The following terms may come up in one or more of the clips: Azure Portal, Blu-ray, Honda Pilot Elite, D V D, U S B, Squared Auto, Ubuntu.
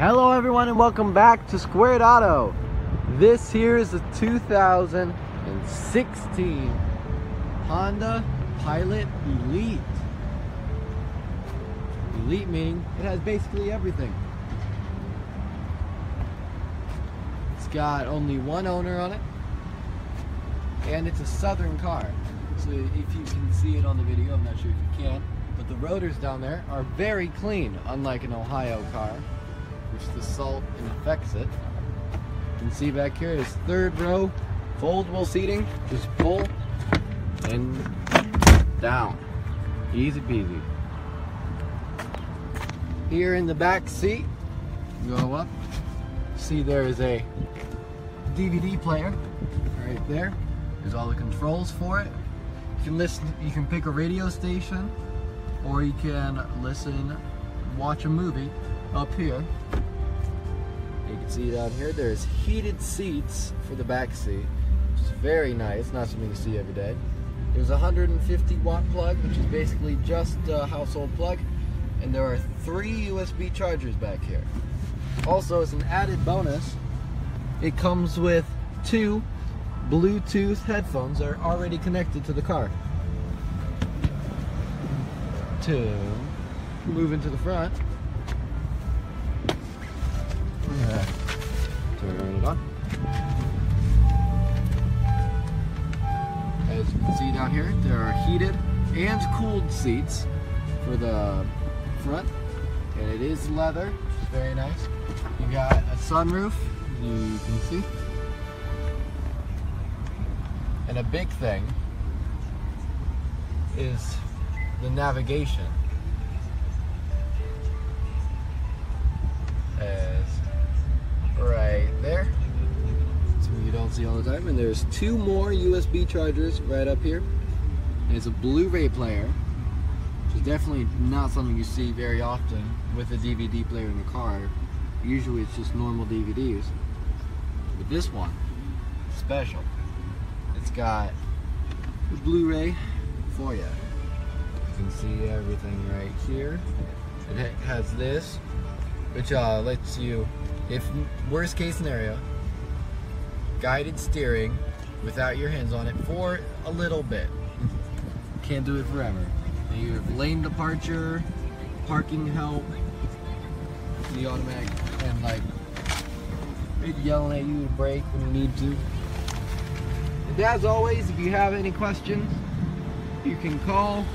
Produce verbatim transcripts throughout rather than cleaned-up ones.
Hello everyone and welcome back to Squared Auto. This here is the two thousand sixteen Honda Pilot Elite. Elite meaning it has basically everything. It's got only one owner on it and it's a southern car. So if you can see it on the video, I'm not sure if you can, but the rotors down there are very clean, unlike an Ohio car, which the salt affects it. You can see back here is third row foldable seating. Just pull and down. Easy peasy. Here in the back seat, go up. See there is a D V D player right there. There's all the controls for it. You can listen. You can pick a radio station, or you can listen, watch a movie up here. You can see down here there's heated seats for the back seat, which is very nice, not something you see every day. There's a one hundred fifty watt plug, which is basically just a household plug, and there are three U S B chargers back here. Also, as an added bonus, it comes with two Bluetooth headphones that are already connected to the car. Two. Move into the front. Uh, turn it on. As you can see down here, there are heated and cooled seats for the front, and it is leather, which is very nice. You got a sunroof, you can see, and a big thing is the navigation. See all the time, and there's two more U S B chargers right up here, and it's a Blu-ray player, which is definitely not something you see very often with a D V D player in the car. Usually it's just normal D V Ds, but this one is special. It's got the Blu-ray for you. You can see everything right here. It has this, which uh, lets you, if worst case scenario, guided steering without your hands on it for a little bit. Can't do it forever. You have lane departure, parking help, the automatic, and like it yelling at you to brake when you need to. And as always, if you have any questions, you can call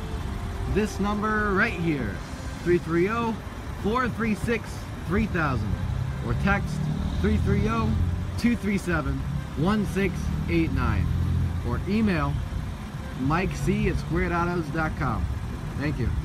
this number right here, three three zero, four three six, three thousand, or text three three zero, two three seven, one six eight nine, or email Mike C at squared autos dot com. Thank you.